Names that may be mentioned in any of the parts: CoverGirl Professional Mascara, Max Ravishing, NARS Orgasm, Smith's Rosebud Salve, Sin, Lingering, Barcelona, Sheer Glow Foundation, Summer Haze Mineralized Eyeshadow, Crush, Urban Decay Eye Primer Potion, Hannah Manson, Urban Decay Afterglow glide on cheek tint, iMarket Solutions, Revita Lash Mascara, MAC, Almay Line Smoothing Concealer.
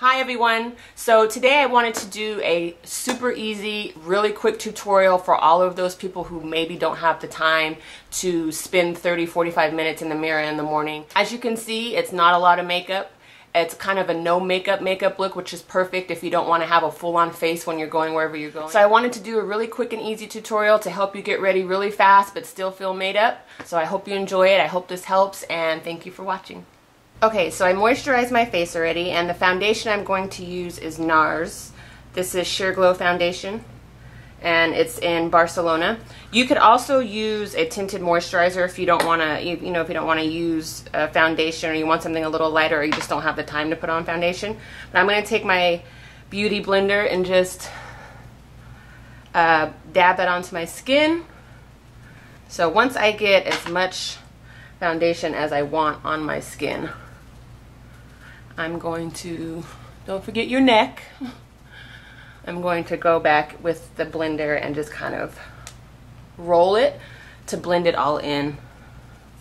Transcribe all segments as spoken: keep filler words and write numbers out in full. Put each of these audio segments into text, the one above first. Hi everyone. So today I wanted to do a super easy, really quick tutorial for all of those people who maybe don't have the time to spend thirty, forty-five minutes in the mirror in the morning. As you can see, it's not a lot of makeup. It's kind of a no makeup makeup look, which is perfect if you don't want to have a full-on face when you're going wherever you're going. So I wanted to do a really quick and easy tutorial to help you get ready really fast but still feel made up. So I hope you enjoy it. I hope this helps, and thank you for watching. Okay, so I moisturized my face already, and the foundation I'm going to use is NARS. This is Sheer Glow Foundation, and it's in Barcelona. You could also use a tinted moisturizer if you don't want to, you know, if you don't want to use a foundation, or you want something a little lighter, or you just don't have the time to put on foundation. But I'm going to take my beauty blender and just uh, dab it onto my skin. So once I get as much foundation as I want on my skin, I'm going to, don't forget your neck, I'm going to go back with the blender and just kind of roll it to blend it all in.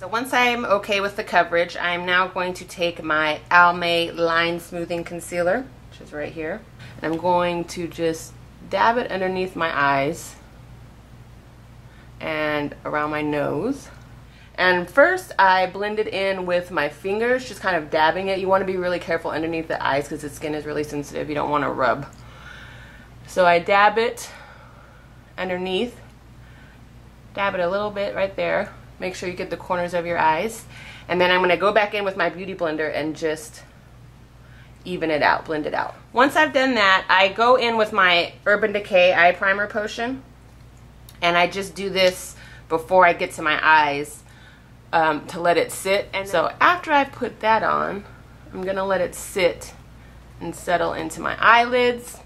So once I'm okay with the coverage, I'm now going to take my Almay Line Smoothing Concealer, which is right here, and I'm going to just dab it underneath my eyes and around my nose. And first I blend it in with my fingers, just kind of dabbing it. You want to be really careful underneath the eyes because the skin is really sensitive. You don't want to rub. So I dab it underneath, dab it a little bit right there. Make sure you get the corners of your eyes. And then I'm going to go back in with my beauty blender and just even it out, blend it out. Once I've done that, I go in with my Urban Decay Eye Primer Potion, and I just do this before I get to my eyes. Um, to let it sit. And so after I put that on, I'm gonna let it sit and settle into my eyelids,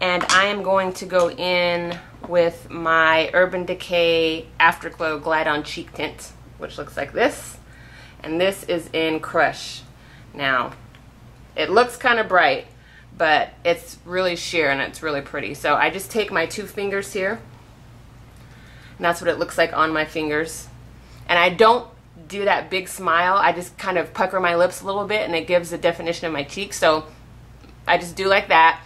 and I am going to go in with my Urban Decay Afterglow Glide On Cheek Tint, which looks like this, and this is in Crush. Now it looks kind of bright, but it's really sheer and it's really pretty. So I just take my two fingers here, and that's what it looks like on my fingers. And I don't do that big smile. I just kind of pucker my lips a little bit, and it gives the definition of my cheeks. So I just do like that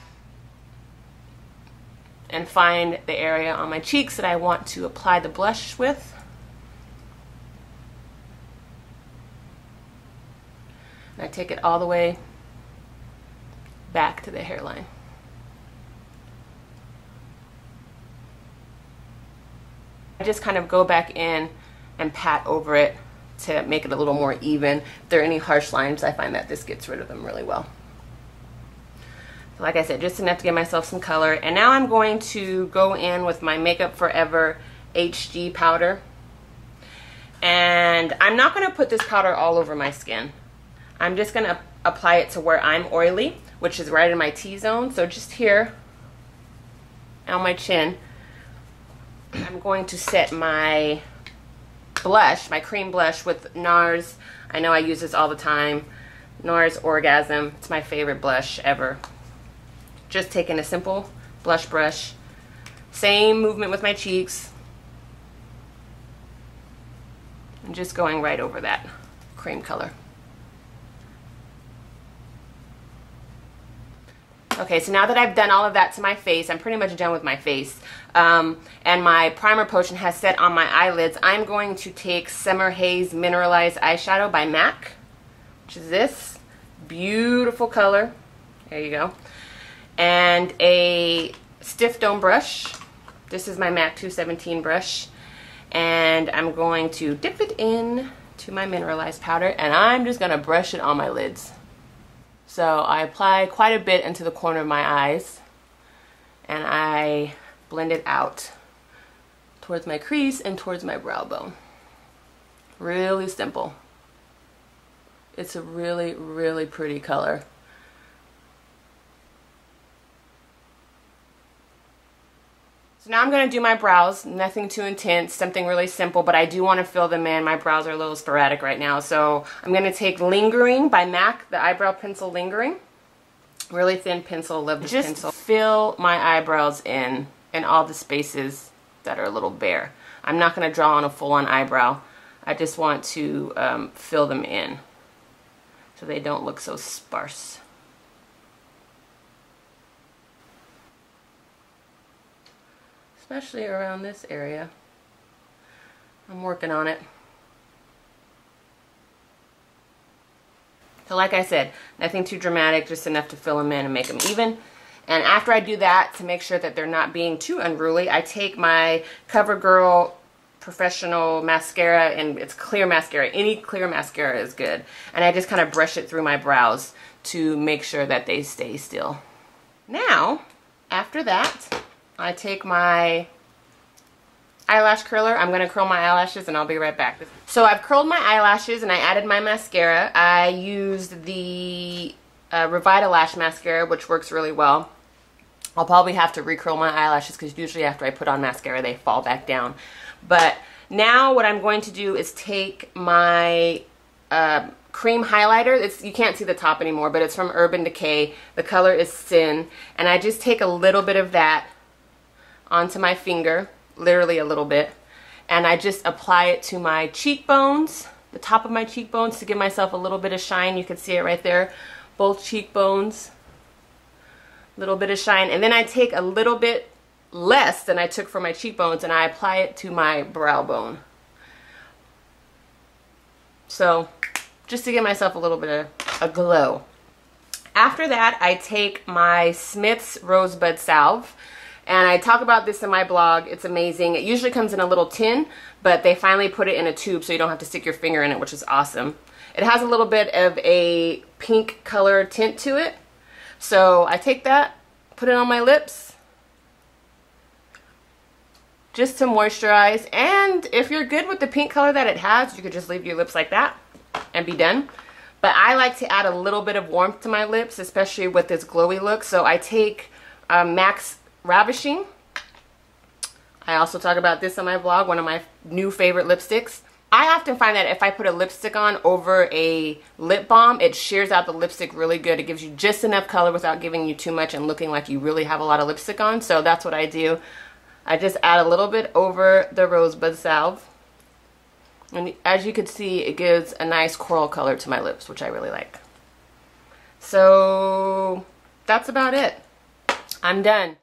and find the area on my cheeks that I want to apply the blush with. And I take it all the way back to the hairline. I just kind of go back in and pat over it to make it a little more even. If there are any harsh lines, I find that this gets rid of them really well. So like I said, just enough to give myself some color. And now I'm going to go in with my Makeup Forever H G powder. And I'm not gonna put this powder all over my skin. I'm just gonna apply it to where I'm oily, which is right in my T-zone. So just here on my chin, I'm going to set my blush, my cream blush with NARS. I know I use this all the time. NARS Orgasm. It's my favorite blush ever. Just taking a simple blush brush. Same movement with my cheeks. And just going right over that cream color. Okay, so now that I've done all of that to my face, I'm pretty much done with my face. Um, and my primer potion has set on my eyelids. I'm going to take Summer Haze Mineralized Eyeshadow by MAC, which is this beautiful color. There you go. And a stiff dome brush. This is my MAC two seventeen brush. And I'm going to dip it in to my mineralized powder, and I'm just going to brush it on my lids. So I apply quite a bit into the corner of my eyes, and I blend it out towards my crease and towards my brow bone. Really simple. It's a really, really pretty color. So now I'm going to do my brows. Nothing too intense, something really simple, but I do want to fill them in. My brows are a little sporadic right now. So I'm going to take Lingering by MAC, the eyebrow pencil Lingering. Really thin pencil, love this Just pencil. Just fill my eyebrows in, and all the spaces that are a little bare. I'm not going to draw on a full-on eyebrow. I just want to um, fill them in so they don't look so sparse. especially around this area. I'm working on it. So like I said, nothing too dramatic, just enough to fill them in and make them even. And after I do that, to make sure that they're not being too unruly, I take my CoverGirl Professional Mascara, and it's clear mascara. Any clear mascara is good. And I just kind of brush it through my brows to make sure that they stay still. Now, after that, I take my eyelash curler. I'm gonna curl my eyelashes and I'll be right back. So I've curled my eyelashes and I added my mascara. I used the uh, Revita Lash Mascara, which works really well. I'll probably have to recurl my eyelashes because usually after I put on mascara, they fall back down. But now what I'm going to do is take my uh, cream highlighter. It's, you can't see the top anymore, but it's from Urban Decay. The color is Sin. And I just take a little bit of that onto my finger, literally a little bit. And I just apply it to my cheekbones, the top of my cheekbones, to give myself a little bit of shine. You can see it right there, both cheekbones. Little bit of shine, and then I take a little bit less than I took for my cheekbones and I apply it to my brow bone. So just to give myself a little bit of a glow. After that, I take my Smith's Rosebud Salve, and I talk about this in my blog. It's amazing. It usually comes in a little tin, but they finally put it in a tube so you don't have to stick your finger in it, which is awesome. It has a little bit of a pink color tint to it. So I take that, put it on my lips just to moisturize. And if you're good with the pink color that it has, you could just leave your lips like that and be done. But I like to add a little bit of warmth to my lips, especially with this glowy look. So I take um, Max Ravishing. I also talk about this on my blog, one of my new favorite lipsticks. I often find that if I put a lipstick on over a lip balm, it shears out the lipstick really good. It gives you just enough color without giving you too much and looking like you really have a lot of lipstick on. So that's what I do. I just add a little bit over the Rosebud Salve. And as you can see, it gives a nice coral color to my lips, which I really like. So that's about it. I'm done.